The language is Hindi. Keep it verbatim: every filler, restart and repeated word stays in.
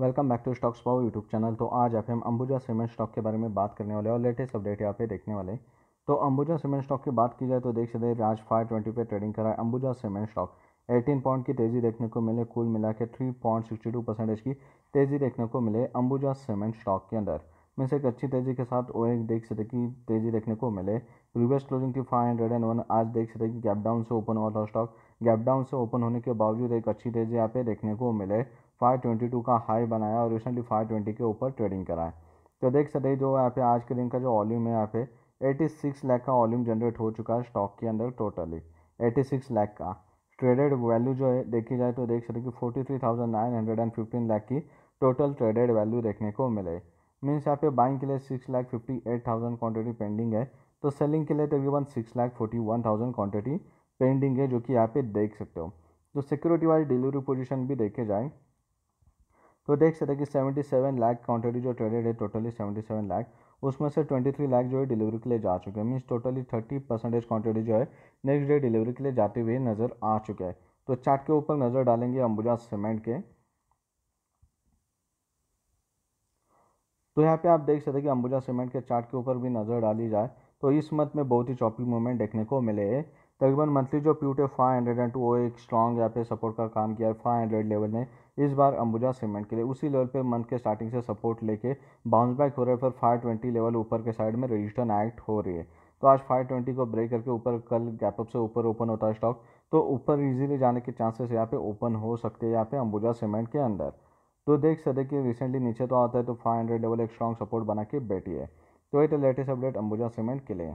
Welcome back to stocks power YouTube channel. तो आज आप हम अंबुजा सीमेंट स्टॉक के बारे में बात करने वाले और लेटेस्ट अपडेट यहाँ पे देखने वाले। तो अंबुजा सीमेंट स्टॉक की बात की जाए तो देख सकते हैं आज फाइव ट्वेंटी पे ट्रेडिंग कराए अंबुजा सीमेंट स्टॉक। अठारह पॉइंट की तेज़ी देखने को मिले, कुल मिला के three point sixty two percentage की तेज़ी देखने को मिले अंबुजा सीमेंट स्टॉक के अंदर। मीन से एक अच्छी तेज़ी के साथ वो एक देख सकते कि तेज़ी देखने को मिले। प्रीवियस क्लोजिंग थी फाइव हंड्रेड एंड वन। आज देख सकते कि गैप डाउन से ओपन हुआ था स्टॉक। गैप डाउन से ओपन होने के बावजूद एक अच्छी तेज़ी यहाँ पे देखने को मिले। फाइव ट्वेंटी टू का हाई बनाया और रिसेंटली फाइव ट्वेंटी के ऊपर ट्रेडिंग कराए। तो देख सकते जो यहाँ पे आज के दिन का जो वॉल्यूम है यहाँ पे छियासी लाख का वॉल्यूम जनरेट हो चुका है स्टॉक के अंदर टोटली छियासी लाख का। ट्रेडेड वैल्यू जो है देखी जाए तो देख सकते कि forty three thousand nine hundred and fifteen lakh की टोटल ट्रेडेड वैल्यू देखने को मिले। मीन्स यहाँ पे बाइंग के लिए six lakh fifty eight thousand quantity pending है, तो सेलिंग के लिए तकरीबन six lakh forty one thousand quantity pending है, जो कि यहाँ पे देख सकते हो। तो सिक्योरिटी वाली डिलीवरी पोजीशन भी देखे जाए तो देख सकते कि सतहत्तर लाख क्वांटिटी जो ट्रेडेड है टोटली सतहत्तर लाख, उसमें से तेईस लाख जो है डिलीवरी के लिए जा चुके हैं। मींस टोटली तीस परसेंटेज क्वांटिटी जो है नेक्स्ट डे डिलीवरी के लिए जाते हुए नज़र आ चुका है। तो चार्ट के ऊपर नज़र डालेंगे अंबुजा सीमेंट के। तो यहाँ पे आप देख सकते कि अंबुजा सीमेंट के चार्ट के ऊपर भी नज़र डाली जाए तो इस मंथ में बहुत ही चॉपी मूवमेंट देखने को मिले। तकरीबन मंथली जो प्यूट है फाइव हंड्रेड एंड टू वो एक स्ट्रॉन्ग यहाँ पे सपोर्ट का काम किया है। फाइव हंड्रेड लेवल ने इस बार अंबुजा सीमेंट के लिए उसी लेवल पे मंथ के स्टार्टिंग से सपोर्ट लेके बाउंस बैक हो रहे, फिर फाइव ट्वेंटी लेवल ऊपर के साइड में रेजिस्टेंस एक्ट हो रही है। तो आज फाइव ट्वेंटी को ब्रेक करके ऊपर कल गैपअप से ऊपर ओपन होता है स्टॉक, तो ऊपर ईजिली जाने के चांसेस यहाँ पे ओपन हो सकते हैं यहाँ पे अंबुजा सीमेंट के अंदर। तो देख सकते कि रिसेंटली नीचे तो आता है तो फाइव हंड्रेड लेवल एक स्ट्रॉन्ग सपोर्ट बना के बैठी है। तो ये तो लेटेस्ट अपडेट अंबुजा सीमेंट के लिए।